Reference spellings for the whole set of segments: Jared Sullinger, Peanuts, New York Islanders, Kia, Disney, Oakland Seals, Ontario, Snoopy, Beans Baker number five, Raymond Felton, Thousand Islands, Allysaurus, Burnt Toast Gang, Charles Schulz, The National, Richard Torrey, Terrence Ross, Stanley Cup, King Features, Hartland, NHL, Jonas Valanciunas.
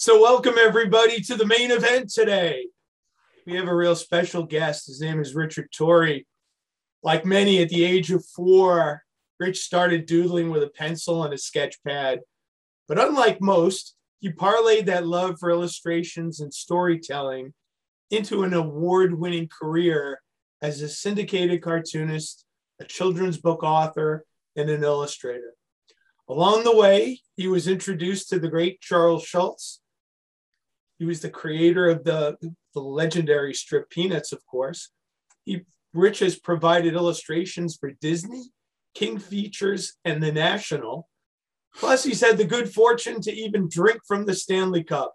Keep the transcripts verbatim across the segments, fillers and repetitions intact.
So welcome everybody to the main event today. We have a real special guest. His name is Richard Torrey. Like many, at the age of four, Rich started doodling with a pencil and a sketch pad. But unlike most, he parlayed that love for illustrations and storytelling into an award-winning career as a syndicated cartoonist, a children's book author, and an illustrator. Along the way, he was introduced to the great Charles Schulz. He was the creator of the, the legendary strip Peanuts, of course. He, Rich has provided illustrations for Disney, King Features, and The National. Plus, he's had the good fortune to even drink from the Stanley Cup.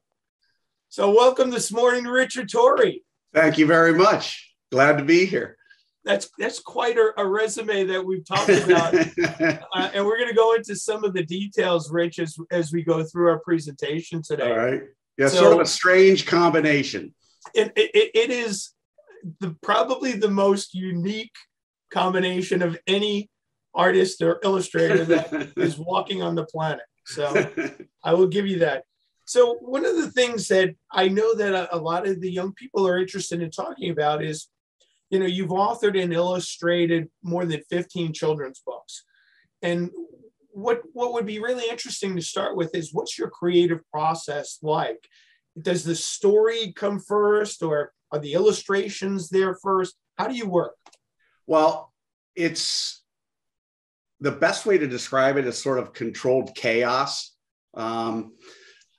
So welcome this morning, Richard Torrey. Thank you very much. Glad to be here. That's that's quite a, a resume that we've talked about. uh, and we're going to go into some of the details, Rich, as, as we go through our presentation today. All right. Yeah, so, sort of a strange combination. It, it, it is the, probably the most unique combination of any artist or illustrator that is walking on the planet. So I will give you that. So one of the things that I know that a, a lot of the young people are interested in talking about is, you know, you've authored and illustrated more than fifteen children's books. And What what would be really interesting to start with is, what's your creative process like? Does the story come first, or are the illustrations there first? How do you work? Well, it's the best way to describe it is sort of controlled chaos. Um,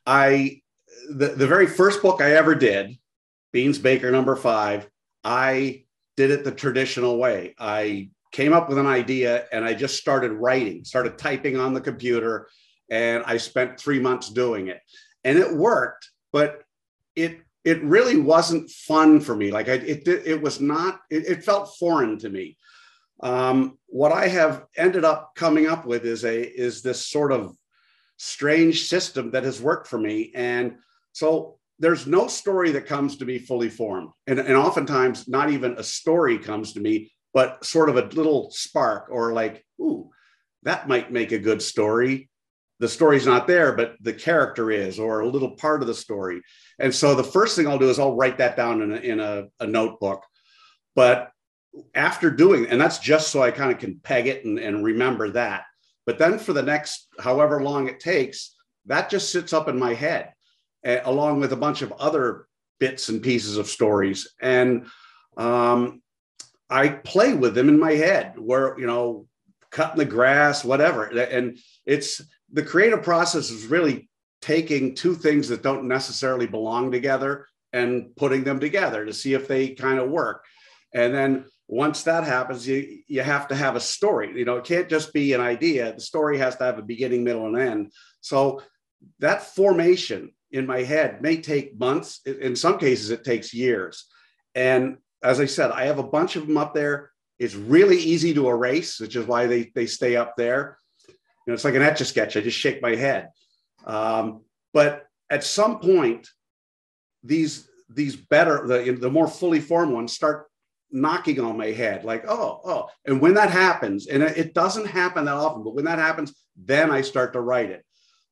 I the, the very first book I ever did, Beans Baker number five, I did it the traditional way. I came up with an idea and I just started writing, started typing on the computer, and I spent three months doing it. And it worked, but it it really wasn't fun for me. Like I, it, it was not, it, it felt foreign to me. Um, what I have ended up coming up with is a is this sort of strange system that has worked for me. And so there's no story that comes to me fully formed. And, and oftentimes not even a story comes to me, but sort of a little spark, or like, ooh, that might make a good story. The story's not there, but the character is, or a little part of the story. And so the first thing I'll do is I'll write that down in a, in a, a notebook. But after doing, and that's just so I kind of can peg it and, and remember that. But then for the next, however long it takes, that just sits up in my head, along with a bunch of other bits and pieces of stories. And, um, I play with them in my head, where, you know, cutting the grass, whatever. And it's the creative process is really taking two things that don't necessarily belong together and putting them together to see if they kind of work. And then once that happens, you, you have to have a story. You know, it can't just be an idea. The story has to have a beginning, middle, and end. So that formation in my head may take months. In some cases, it takes years. And as I said, I have a bunch of them up there. It's really easy to erase, which is why they, they stay up there. You know, it's like an Etch-a-Sketch. I just shake my head. Um, but at some point, these these better, the, the more fully formed ones start knocking on my head. Like, oh, oh. And when that happens, and it doesn't happen that often, but when that happens, then I start to write it.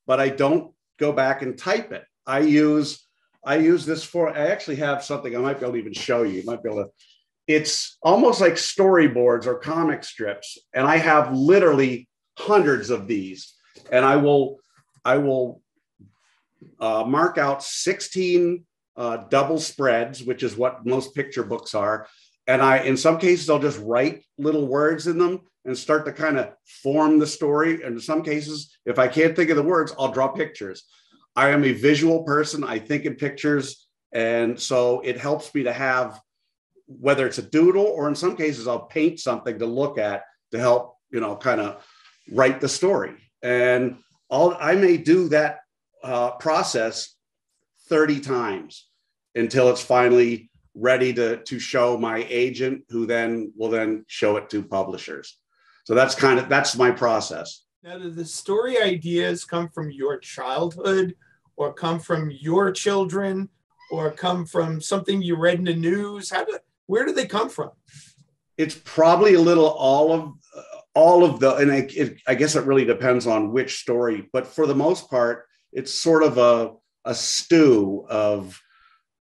But I don't go back and type it. I use... I use this for, I actually have something I might be able to even show you. You might be able to, it's almost like storyboards or comic strips. And I have literally hundreds of these. And I will, I will uh, mark out sixteen uh, double spreads, which is what most picture books are. And I, in some cases, I'll just write little words in them and start to kind of form the story. And in some cases, if I can't think of the words, I'll draw pictures. I am a visual person. I think in pictures. And so it helps me to have, whether it's a doodle or in some cases, I'll paint something to look at to help, you know, kind of write the story. And I'll, I may do that uh, process thirty times until it's finally ready to, to show my agent, who then will then show it to publishers. So that's kind of, that's my process. Now, do the story ideas come from your childhood, or come from your children, or come from something you read in the news? How do, where do they come from? It's probably a little all of, uh, all of the, and I, it, I guess it really depends on which story, but for the most part, it's sort of a, a stew of,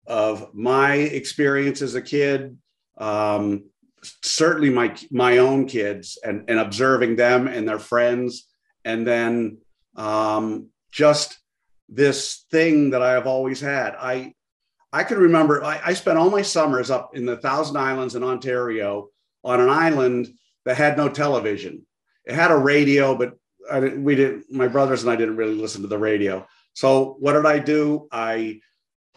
of my experience as a kid, um, certainly my my own kids, and, and observing them and their friends, and then um, just this thing that I have always had. I I can remember I, I spent all my summers up in the Thousand Islands in Ontario on an island that had no television. It had a radio, but I didn't, we didn't. My brothers and I didn't really listen to the radio. So what did I do? I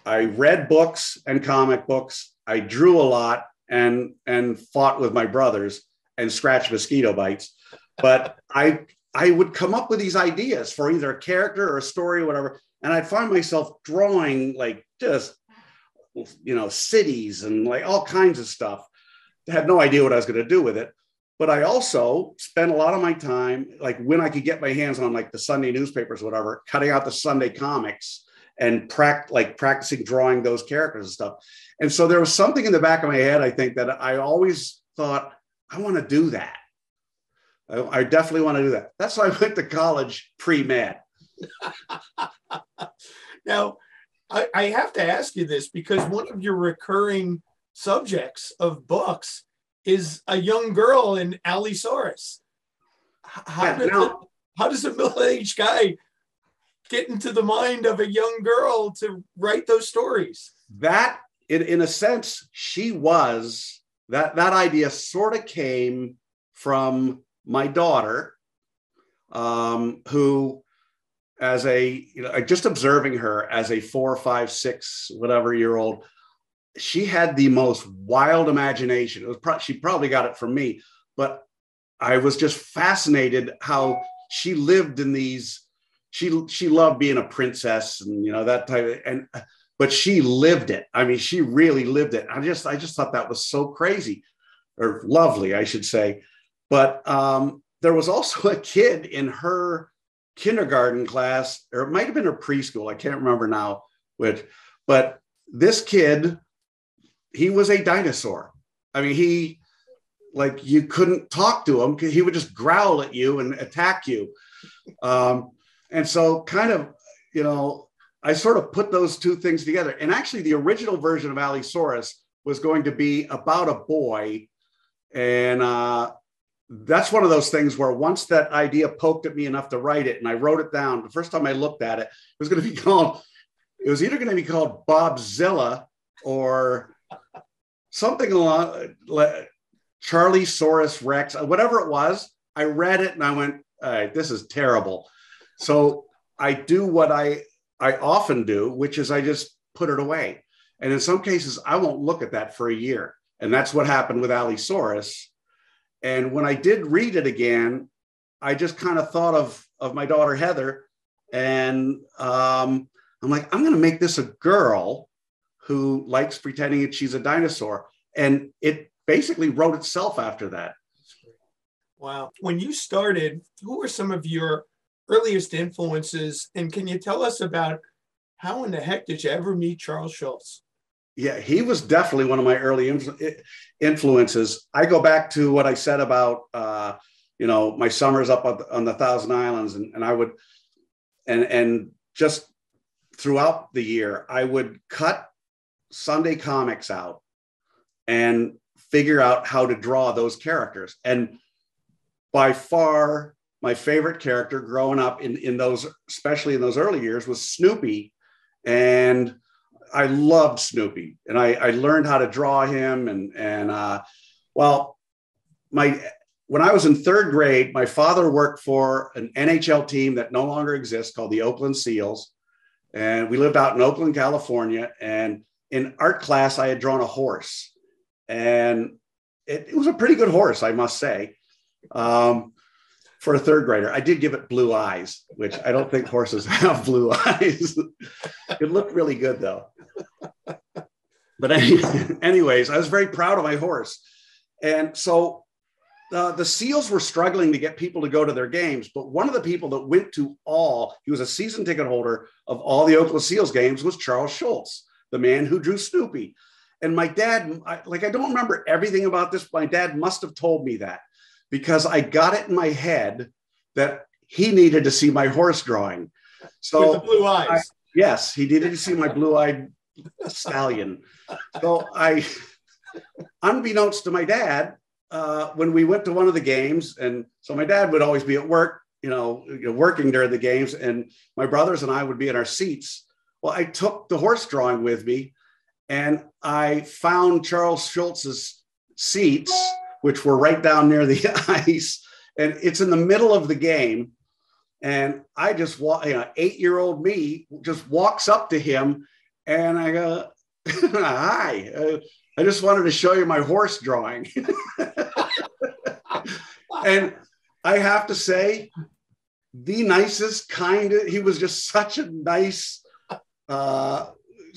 I read books and comic books. I drew a lot. And and fought with my brothers and scratched mosquito bites, but I I would come up with these ideas for either a character or a story or whatever, and I'd find myself drawing like just you know cities and like all kinds of stuff. I had no idea what I was going to do with it, but I also spent a lot of my time, like when I could get my hands on like the Sunday newspapers or whatever, cutting out the Sunday comics and pract like practicing drawing those characters and stuff. And so there was something in the back of my head, I think, that I always thought, I want to do that. I, I definitely want to do that. That's why I went to college pre-med. Now, I, I have to ask you this, because one of your recurring subjects of books is a young girl in Allysaurus. How, yeah, does now, the, how does a middle-aged guy get into the mind of a young girl to write those stories? That, in, in a sense, she was, that, that idea sort of came from my daughter, um, who as a, you know, just observing her as a four, five, six, whatever year old, she had the most wild imagination. It was pro- she probably got it from me, but I was just fascinated how she lived in these. She she loved being a princess and you know that type of, and but she lived it. I mean, she really lived it. I just I just thought that was so crazy, or lovely, I should say. But um, there was also a kid in her kindergarten class, or it might have been her preschool. I can't remember now which. But this kid, he was a dinosaur. I mean, he like you couldn't talk to him. He would just growl at you and attack you. Um, And so kind of, you know, I sort of put those two things together. And actually the original version of Allysaurus was going to be about a boy. And uh, that's one of those things where once that idea poked at me enough to write it, and I wrote it down, the first time I looked at it, it was going to be called, it was either going to be called Bobzilla or something along, like Charlie Saurus Rex, whatever it was. I read it and I went, all right, this is terrible. So I do what I, I often do, which is I just put it away. And in some cases, I won't look at that for a year. And that's what happened with Allysaurus. And when I did read it again, I just kind of thought of, of my daughter, Heather. And um, I'm like, I'm going to make this a girl who likes pretending that she's a dinosaur. And it basically wrote itself after that. Wow. When you started, who were some of your earliest influences, and can you tell us about how in the heck did you ever meet Charles Schulz? Yeah, he was definitely one of my early influ- influences. I go back to what I said about uh, you know my summers up on the Thousand Islands, and, and I would, and and just throughout the year, I would cut Sunday comics out and figure out how to draw those characters, and by far, my favorite character growing up in, in those, especially in those early years, was Snoopy. And I loved Snoopy. And I, I learned how to draw him. And, and uh, well, my when I was in third grade, my father worked for an N H L team that no longer exists called the Oakland Seals. And we lived out in Oakland, California. And in art class, I had drawn a horse. And it, it was a pretty good horse, I must say. Um, For a third grader, I did give it blue eyes, which I don't think horses have blue eyes. It looked really good, though. But anyways, I was very proud of my horse. And so uh, the Seals were struggling to get people to go to their games. But one of the people that went to all, he was a season ticket holder of all the Oakland Seals games, was Charles Schulz, the man who drew Snoopy. And my dad, I, like, I don't remember everything about this. But my dad must have told me that, because I got it in my head that he needed to see my horse drawing. So with the blue eyes. I, yes, he needed to see my blue-eyed stallion. So I, unbeknownst to my dad, uh, when we went to one of the games, and so my dad would always be at work, you know, you know, working during the games, and my brothers and I would be in our seats. Well, I took the horse drawing with me, and I found Charles Schulz's seats, which were right down near the ice, and it's in the middle of the game. And I just, walk, you know, eight-year-old me just walks up to him, and I go, "Hi, uh, I just wanted to show you my horse drawing." And I have to say, the nicest, kind of, he was just such a nice, uh,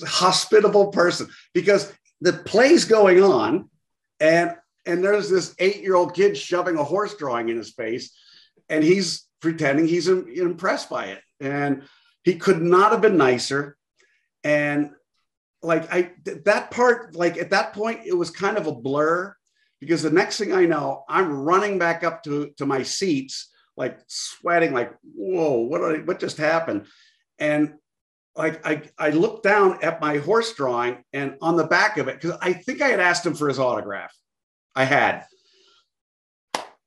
hospitable person, because the play's going on, and and there's this eight-year-old kid shoving a horse drawing in his face, and he's pretending he's impressed by it. And he could not have been nicer. And like, I, that part, like at that point, it was kind of a blur, because the next thing I know, I'm running back up to, to my seats, like sweating, like, whoa, what, I, what just happened? And like, I, I looked down at my horse drawing, and on the back of it, because I think I had asked him for his autograph. I had,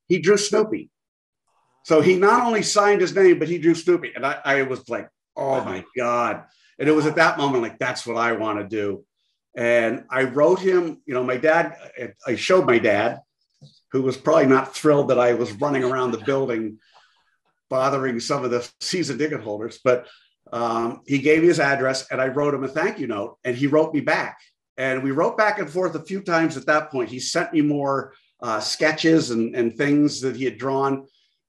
he drew Snoopy. So he not only signed his name, but he drew Snoopy. And I, I was like, oh my God. And it was at that moment, like, that's what I want to do. And I wrote him, you know, my dad, I showed my dad, who was probably not thrilled that I was running around the building bothering some of the season ticket holders, but um, he gave me his address, and I wrote him a thank you note, and he wrote me back. And we wrote back and forth a few times at that point. He sent me more uh, sketches and, and things that he had drawn.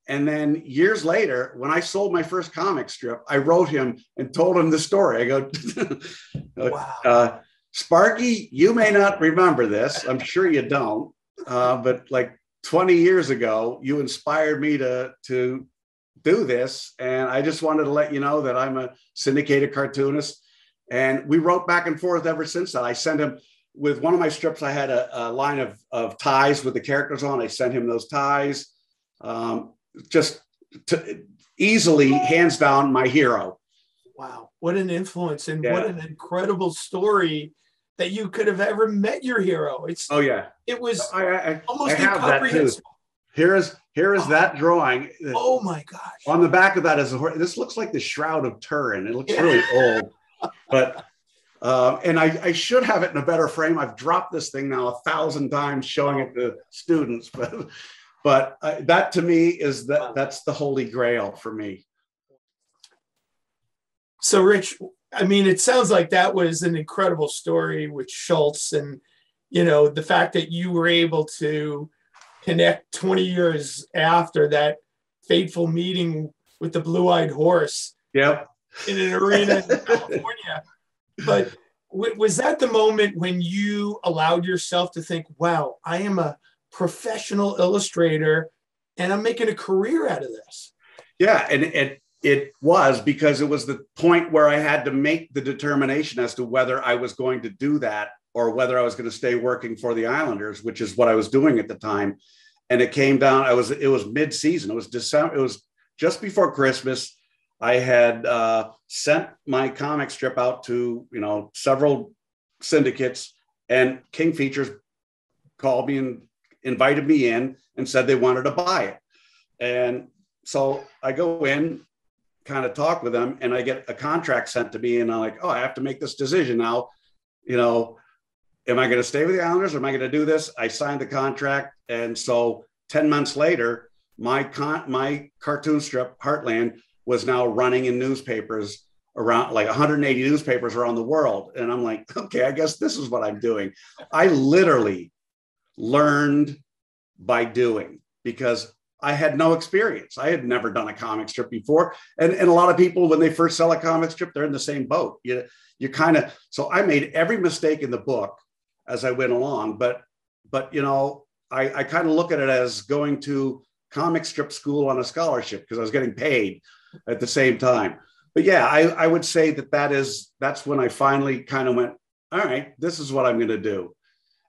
And then years later, when I sold my first comic strip, I wrote him and told him the story. I go, wow. uh, Sparky, you may not remember this. I'm sure you don't. Uh, but like twenty years ago, you inspired me to, to do this. And I just wanted to let you know that I'm a syndicated cartoonist. And we wrote back and forth ever since that. I sent him, with one of my strips, I had a, a line of, of ties with the characters on. I sent him those ties. Um, just to, easily, hands down, my hero. Wow. What an influence, and yeah, what an incredible story that you could have ever met your hero. It's, oh yeah. It was I, I, almost I have incomprehensible. That too. Here is, here is oh. that drawing. Oh my gosh. On the back of that is, a, this looks like the Shroud of Turin. It looks yeah. really old, but, uh, and I, I should have it in a better frame. I've dropped this thing now a thousand times showing it to students, but But uh, that to me is that that's the holy grail for me. So, Rich, I mean, it sounds like that was an incredible story with Schulz, and, you know, the fact that you were able to connect twenty years after that fateful meeting with the blue-eyed horse. Yep. In an arena in California. But w was that the moment when you allowed yourself to think, wow, I am a professional illustrator, and I'm making a career out of this? Yeah, and it it was, because it was the point where I had to make the determination as to whether I was going to do that or whether I was going to stay working for the Islanders, which is what I was doing at the time. And it came down, I was it was mid-season. It was December, it was just before Christmas. I had uh, sent my comic strip out to, you know, several syndicates, and King Features called me and invited me in and said they wanted to buy it. And so I go in, kind of talk with them, and I get a contract sent to me, and I'm like, oh, I have to make this decision now. You know, am I going to stay with the Islanders, or am I going to do this? I signed the contract. And so ten months later, my con my cartoon strip, Heartland, was now running in newspapers around, like one hundred eighty newspapers around the world. And I'm like, okay, I guess this is what I'm doing. I literally learned by doing, because I had no experience. I had never done a comic strip before. And, and a lot of people, when they first sell a comic strip, they're in the same boat. You, you kind of, so I made every mistake in the book as I went along, but, but, you know, I, I kind of look at it as going to comic strip school on a scholarship because I was getting paid at the same time. But yeah, I, I would say that that is, that's when I finally kind of went, all right, this is what I'm going to do.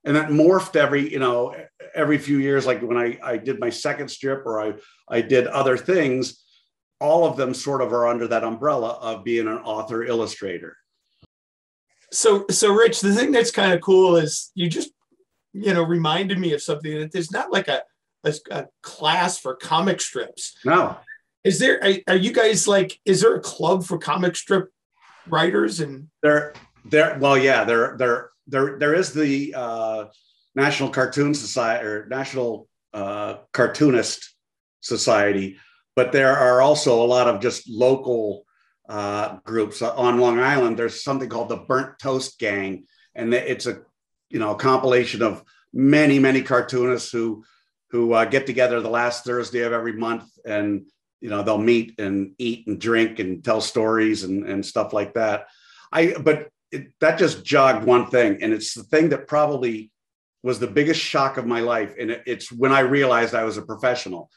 And that morphed every, you know, every few years, like when I, I did my second strip or I, I did other things, all of them sort of are under that umbrella of being an author illustrator. So, so Rich, the thing that's kind of cool is you just, you know, reminded me of something that there's not like a, a, a class for comic strips. No. Is there, are, are you guys like, is there a club for comic strip writers? And there, there, well, yeah, there, there, There, there is the uh, National Cartoon Society or National uh, Cartoonist Society, but there are also a lot of just local uh, groups on Long Island. There's something called the Burnt Toast Gang, and it's a you know a compilation of many many cartoonists who who uh, get together the last Thursday of every month, and you know they'll meet and eat and drink and tell stories and and stuff like that. I but. It, that just jogged one thing. And it's the thing that probably was the biggest shock of my life. And it, it's when I realized I was a professional.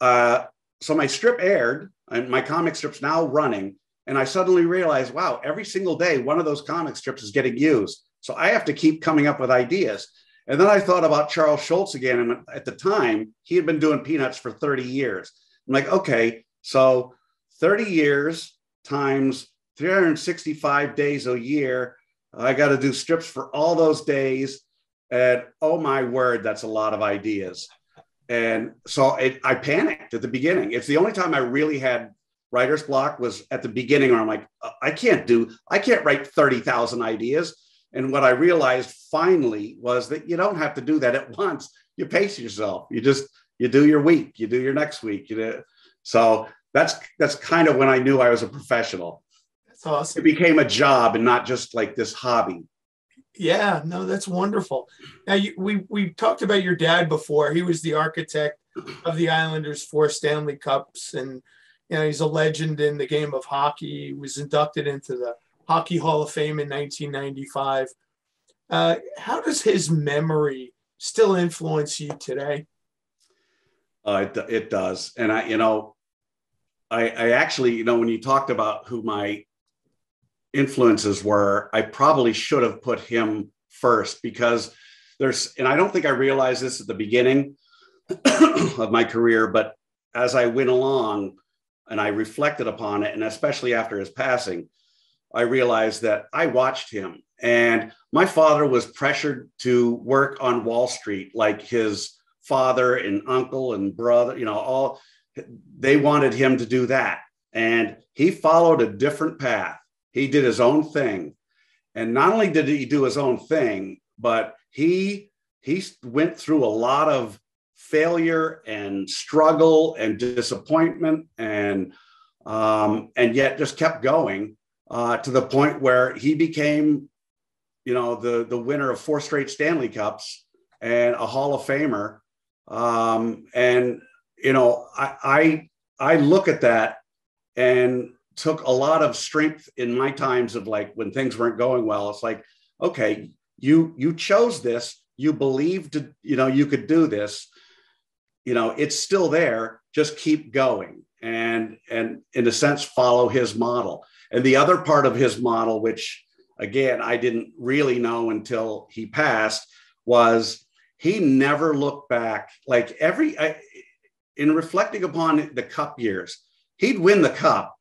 Uh, so my strip aired and my comic strip's now running. And I suddenly realized, wow, every single day, one of those comic strips is getting used. So I have to keep coming up with ideas. And then I thought about Charles Schulz again. And at the time, he had been doing Peanuts for thirty years. I'm like, okay, so thirty years times three hundred sixty-five days a year. I got to do strips for all those days. And oh my word, that's a lot of ideas. And so it, I panicked at the beginning. It's the only time I really had writer's block was at the beginning where I'm like, I can't do, I can't write thirty thousand ideas. And what I realized finally was that you don't have to do that at once. You pace yourself. You just, you do your week, you do your next week. You do. So that's, that's kind of when I knew I was a professional. Awesome. It became a job and not just like this hobby. Yeah, no, that's wonderful. Now, you, we we talked about your dad before. He was the architect of the Islanders' four Stanley Cups, and you know he's a legend in the game of hockey. He was inducted into the Hockey Hall of Fame in nineteen ninety-five. Uh, how does his memory still influence you today? Uh, it it does, and I you know, I I actually you know when you talked about who my influences were, I probably should have put him first because there's, and I don't think I realized this at the beginning of my career, but as I went along and I reflected upon it, and especially after his passing, I realized that I watched him. And my father was pressured to work on Wall Street, like his father and uncle and brother, you know, all they wanted him to do that. And he followed a different path. He did his own thing. And not only did he do his own thing, but he, he went through a lot of failure and struggle and disappointment and, um, and yet just kept going uh, to the point where he became, you know, the, the winner of four straight Stanley Cups and a Hall of Famer. Um, and, you know, I, I, I look at that and took a lot of strength in my times of like when things weren't going well. It's like, okay, you, you chose this, you believed, you know, you could do this, you know, it's still there, just keep going. And, and in a sense, follow his model. And the other part of his model, which again, I didn't really know until he passed, was he never looked back. Like every, I, in reflecting upon the Cup years, he'd win the Cup,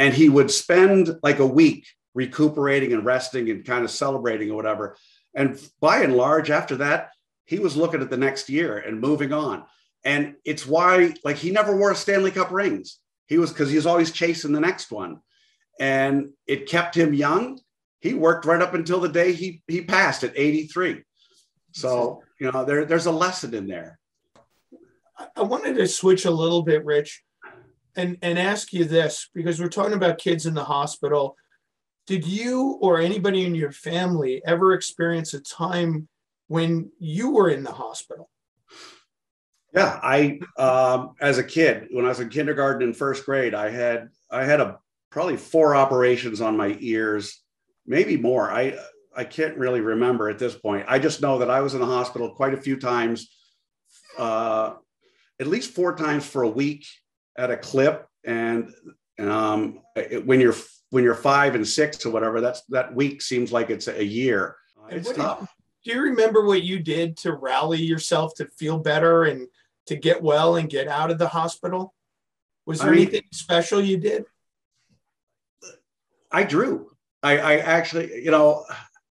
and he would spend like a week recuperating and resting and kind of celebrating or whatever. And by and large, after that, he was looking at the next year and moving on. And it's why, like, he never wore Stanley Cup rings. He was, because he was always chasing the next one. And it kept him young. He worked right up until the day he, he passed at eighty-three. So, you know, there, there's a lesson in there. I wanted to switch a little bit, Rich. And, and ask you this, because we're talking about kids in the hospital. Did you or anybody in your family ever experience a time when you were in the hospital? Yeah, I um, as a kid, when I was in kindergarten and first grade, I had I had a probably four operations on my ears, maybe more. I I can't really remember at this point. I just know that I was in the hospital quite a few times, uh, at least four times for a week at a clip. And um, it, when you're when you're five and six or whatever, that's that week seems like it's a year. Uh, it's tough. Do you remember what you did to rally yourself to feel better and to get well and get out of the hospital? Was there I mean, anything special you did? I drew. I, I actually, you know,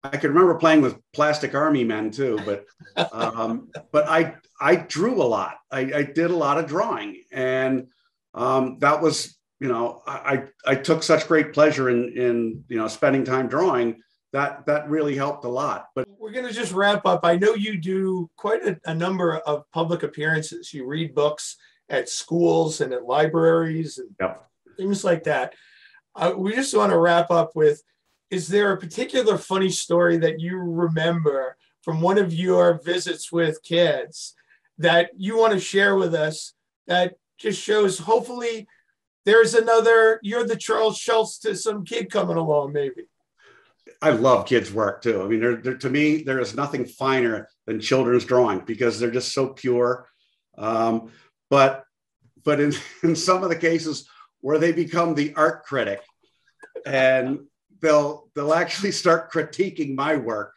I could remember playing with plastic army men too, but um, but I I drew a lot. I, I did a lot of drawing, and um, that was, you know, I I took such great pleasure in in you know spending time drawing. That that really helped a lot. But we're going to just wrap up. I know you do quite a, a number of public appearances. You read books at schools and at libraries and yep. things like that. Uh, we just want to wrap up with, is there a particular funny story that you remember from one of your visits with kids that you want to share with us that just shows hopefully there's another, you're the Charles Schulz to some kid coming along maybe? I love kids' work too. I mean, they're, they're, to me, there is nothing finer than children's drawing because they're just so pure. Um, but but in, in some of the cases where they become the art critic, and they'll they'll actually start critiquing my work,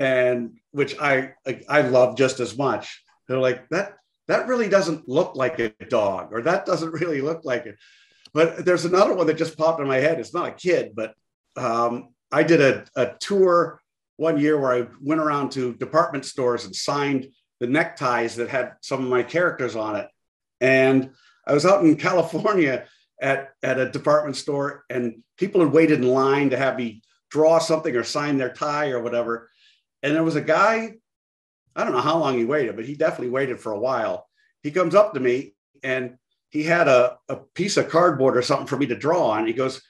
and which I I, I love just as much. They're like, that that really doesn't look like a dog, or that doesn't really look like it. But there's another one that just popped in my head. It's not a kid, but um, I did a, a tour one year where I went around to department stores and signed the neckties that had some of my characters on it. And I was out in California at, at a department store, and people had waited in line to have me draw something or sign their tie or whatever. And there was a guy, I don't know how long he waited, but he definitely waited for a while. He comes up to me and he had a, a piece of cardboard or something for me to draw on. He goes,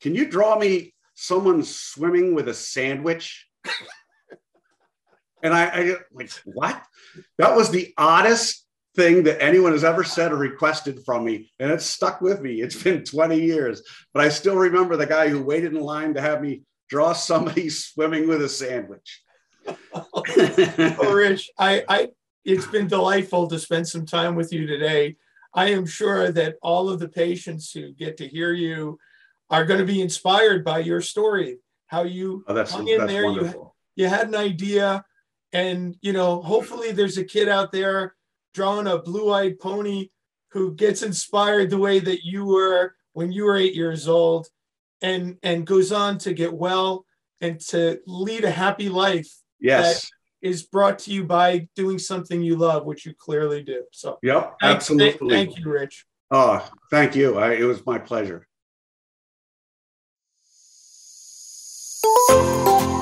"Can you draw me someone swimming with a sandwich?" And I, I like, what? That was the oddest thing that anyone has ever said or requested from me. And it's stuck with me. It's been twenty years, but I still remember the guy who waited in line to have me draw somebody swimming with a sandwich. Oh, Rich, I, I, it's been delightful to spend some time with you today. I am sure that all of the patients who get to hear you are going to be inspired by your story, how you oh, that's, hung in that's there, wonderful. you, you had an idea, and, you know, hopefully there's a kid out there drawing a blue-eyed pony who gets inspired the way that you were when you were eight years old and, and goes on to get well and to lead a happy life. Yes. That is brought to you by doing something you love, which you clearly do. So yep, absolutely. Thank, thank you, Rich. Oh, thank you. I, it was my pleasure. Thank you.